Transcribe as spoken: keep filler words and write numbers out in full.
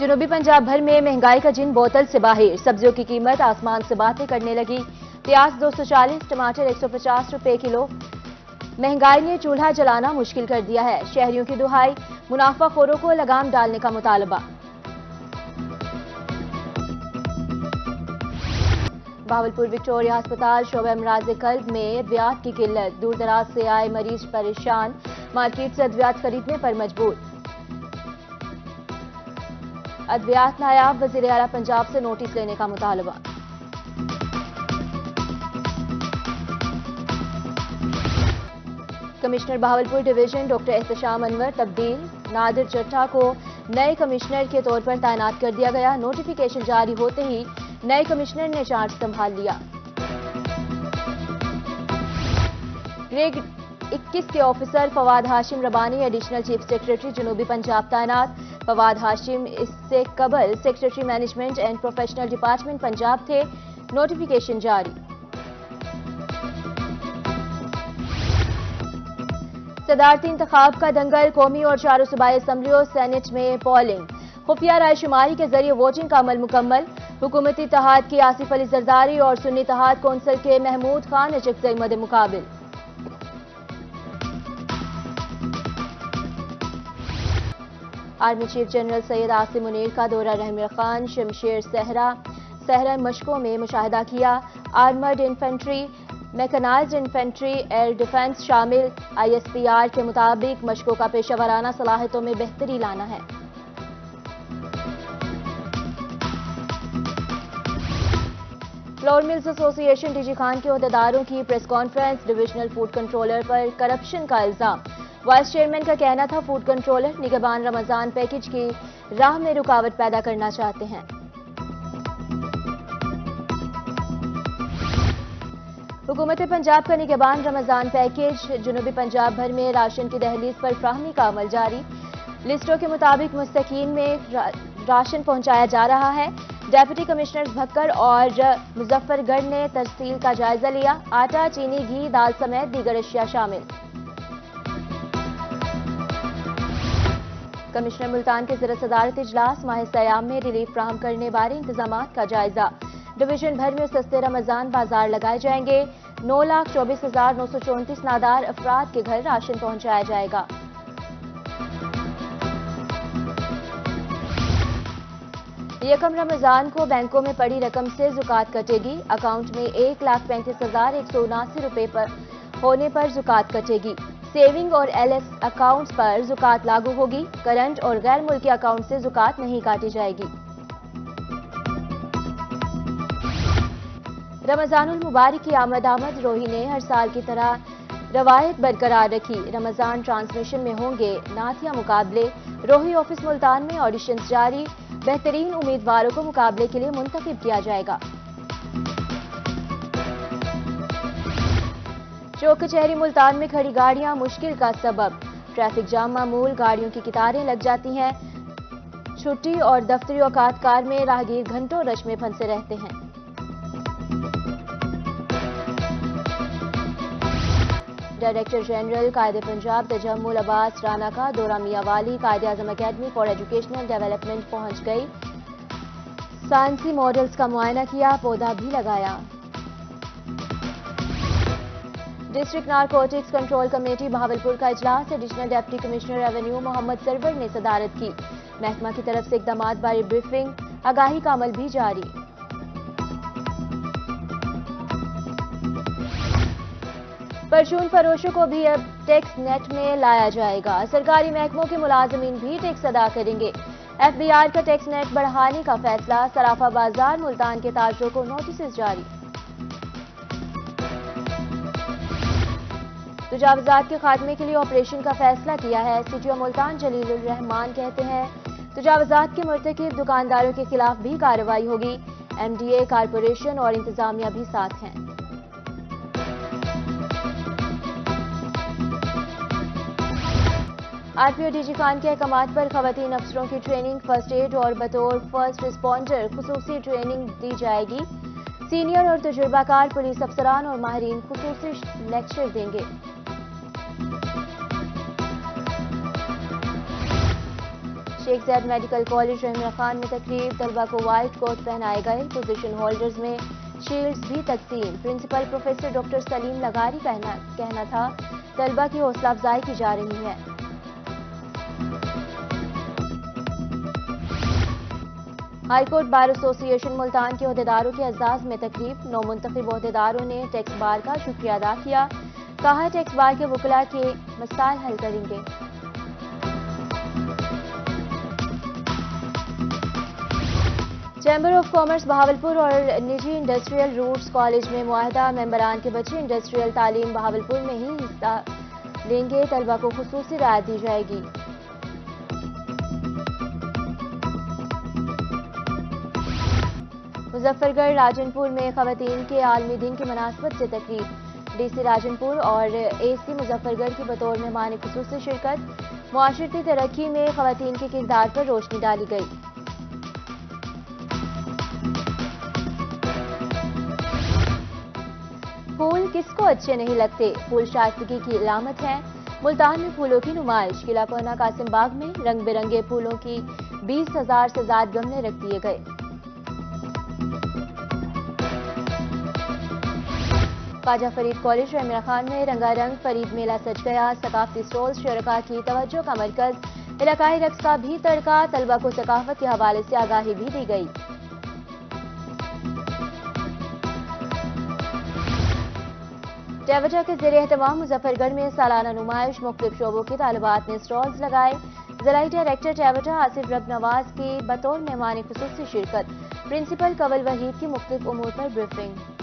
जुनूबी पंजाब भर में महंगाई का जिन बोतल से बाहर, सब्जियों की कीमत आसमान से बातें करने लगी। प्याज दो सौ चालीस, टमाटर एक सौ पचास रुपए किलो। महंगाई ने चूल्हा जलाना मुश्किल कर दिया है। शहरियों की दुहाई, मुनाफाखोरों को लगाम डालने का मुतालबा। बहावलपुर विक्टोरिया अस्पताल शोबा अमराज कल्ब में अद्वियात की किल्लत, दूर दराज से आए मरीज परेशान, मार्केट से अद्वियात खरीदने पर मजबूर। अद्वियात नायाब, वजीर आला पंजाब से नोटिस लेने का मुतालबा। Commissioner Bahawalpur division doctor Ehtesham Anwar तब्दील, नादर चट्टा को नए कमिश्नर के तौर पर तैनात कर दिया गया। नोटिफिकेशन जारी होते ही नए कमिश्नर ने चार्ज संभाल लिया। ग्रेड इक्कीस के officer Fawad Hashim Rabbani additional chief secretary जुनूबी पंजाब तैनात। फवाद हाशिम इससे कबल secretary management and professional department Punjab थे। नोटिफिकेशन जारी। सदारती इंतखाब का दंगल, कौमी और चारों सूबाई असम्बलियों सेनेट में पोलिंग। खुफिया रायशुमारी के जरिए वोटिंग का अमल मुकम्मल। हुकूमती तहाद की आसिफ अली जरदारी और सुन्नी तहाद कौंसल के महमूद खान ने शेख जैद मुकाबिल। Army chief general Syed Asim Munir का दौरा, रहमर खान शमशेर सहरा सहरा मशकों में मुशाहिदा किया। Armoured infantry, mechanised infantry, air defence शामिल। आई एस पी आर के मुताबिक मशकों का पेशावराना सलाहितों में बेहतरी लाना है। Flour mills association DG Khan के अहदेदारों की press conference. Divisional food controller पर करप्शन का इल्जाम। वाइस चेयरमैन का कहना था food controller Nigehban Ramzan package की राह में रुकावट पैदा करना चाहते हैं। हुकूमत पंजाब का निगबान रमजान पैकेज, जुनूबी पंजाब भर में राशन की दहलीज पर फ्राहमी का अमल जारी। लिस्टों के मुताबिक मुस्तकीन में रा, राशन पहुंचाया जा रहा है। डेप्यूटी कमिश्नर्स भक्कर और मुजफ्फरगढ़ ने तहसील का जायजा लिया। आटा, चीनी, घी, दाल समेत दीगर अशिया शामिल। कमिश्नर मुल्तान के ज़िला सदारत इजलास, माह सयाम में रिलीफ फ्राहम करने बारे इंतजाम का जायजा। डिवीजन भर में सस्ते रमजान बाजार लगाए जाएंगे। नौ लाख चौबीस हजार नौ सौ चौंतीस नादार अफराद के घर राशन पहुंचाया जाएगा। यकम रमजान को बैंकों में पड़ी रकम से ज़ुकात कटेगी। अकाउंट में एक लाख पैंतीस हजार एक सौ उनासी रुपए होने पर ज़ुकात कटेगी। सेविंग और एल एस अकाउंट्स पर ज़ुकात लागू होगी। करंट और गैर मुल्की अकाउंट से ज़ुकात नहीं काटी जाएगी। रमजानुल मुबारक की आमद आमद, रोही ने हर साल की तरह रवायत बरकरार रखी। रमजान ट्रांसमिशन में होंगे नाथिया मुकाबले। रोही ऑफिस मुल्तान में ऑडिशंस जारी। बेहतरीन उम्मीदवारों को मुकाबले के लिए मुंतखब किया जाएगा। चौक कचहरी मुल्तान में खड़ी गाड़ियां मुश्किल का सबब। ट्रैफिक जाम मामूल, गाड़ियों की कतारें लग जाती हैं। छुट्टी और दफ्तरी औकात कार में राहगीर घंटों रश में फंसे रहते हैं। डायरेक्टर जनरल कायदे पंजाब तजम्मुल अब्बास राना का दौरा Mianwali. Quaid-e-Azam academy for educational development पहुंच गई। साइंसी मॉडल्स का मुआयना किया, पौधा भी लगाया। District narcotics control committee Bahawalpur का इजलास। Additional deputy commissioner revenue Mohammad Sarwar ने सदारत की। महकमा की तरफ से इकदाम बारे ब्रीफिंग, आगाही का अमल भी जारी। परचून फरोशों को भी अब टैक्स नेट में लाया जाएगा। सरकारी महकमों के मुलाजमीन भी टैक्स अदा करेंगे। एफ बी आर का टैक्स नेट बढ़ाने का फैसला। सराफा बाजार मुल्तान के ताजरों को नोटिस जारी। तजावजात के खात्मे के लिए ऑपरेशन का फैसला किया है। सीटीओ मुल्तान जलीलुर रहमान कहते हैं तजावजात के मरतकब दुकानदारों के खिलाफ भी कार्रवाई होगी। एम डी ए, कारपोरेशन और इंतजामिया भी साथ हैं। R P O D G Khan के अहकाम पर खवातीन अफसरों की ट्रेनिंग, फर्स्ट एड और बतौर फर्स्ट रिस्पॉन्डर खुसूसी ट्रेनिंग दी जाएगी। सीनियर और तजुर्बाकार पुलिस अफसरान और माहरीन खुसूसी लेक्चर देंगे। शेख जैद मेडिकल कॉलेज रहमान खान में तकरीब, तलबा को वाइट कोट पहनाए गए, पोजीशन होल्डर्स में शील्ड्स भी तकसीम। Principal professor doctor Saleem Nagari का कहना था तलबा की हौसला अफजाई की जा रही है। High court bar association Multan के अहदेदारों के अजाज में तकरीब, नौ मुंतखब अहदेदारों ने टैक्स बार का शुक्रिया अदा किया, कहा टैक्स बार के वकला के मसाइल हल करेंगे। चैम्बर ऑफ कॉमर्स बहावलपुर और निजी इंडस्ट्रियल रूट्स कॉलेज में मुआहदा, मेंबरान के बच्चे इंडस्ट्रियल तालीम बहावलपुर में ही हिस्सा लेंगे, तलबा को खुसूसी राय दी जाएगी। मुजफ्फरगढ़ राजनपुर में खवातीन के आलमी दिन की मुनासबत से तकरीब, डीसी राजनपुर और एसी मुजफ्फरगढ़ की बतौर मेहमान खुसूसी शिरकत, मुआशरती तरक्की में खवातीन के किरदार पर रोशनी डाली गई। फूल किसको अच्छे नहीं लगते, फूल शायदगी की इलामत है, मुल्तान में फूलों की नुमाइश, किला कोना कासिम बाग में रंग बिरंगे फूलों की बीस हजार से ज्यादा गमले रख दिए गए। ख्वाजा फरीद कॉलेज रहमान खान में रंगारंग फरीद मेला सज गया, सकाफती स्टॉल शरका की तवज्जो का मरकज, इलाकाई रक्स का भी तड़का, तलबा को सकाफत के हवाले से आगाही भी दी गई। डेवटा के ज़रिए एहतमाम मुजफ्फरगढ़ में सालाना नुमाइश, मुख्तलिफ शोबों के तालिबात ने स्टॉल्स लगाए, ज़िलाई डायरेक्टर डेवटा आसिफ रबनवाज की बतौर मेहमान खुसूसी शिरकत, प्रिंसिपल कंवल वहीद की मुख्तलिफ उमूर पर ब्रीफिंग।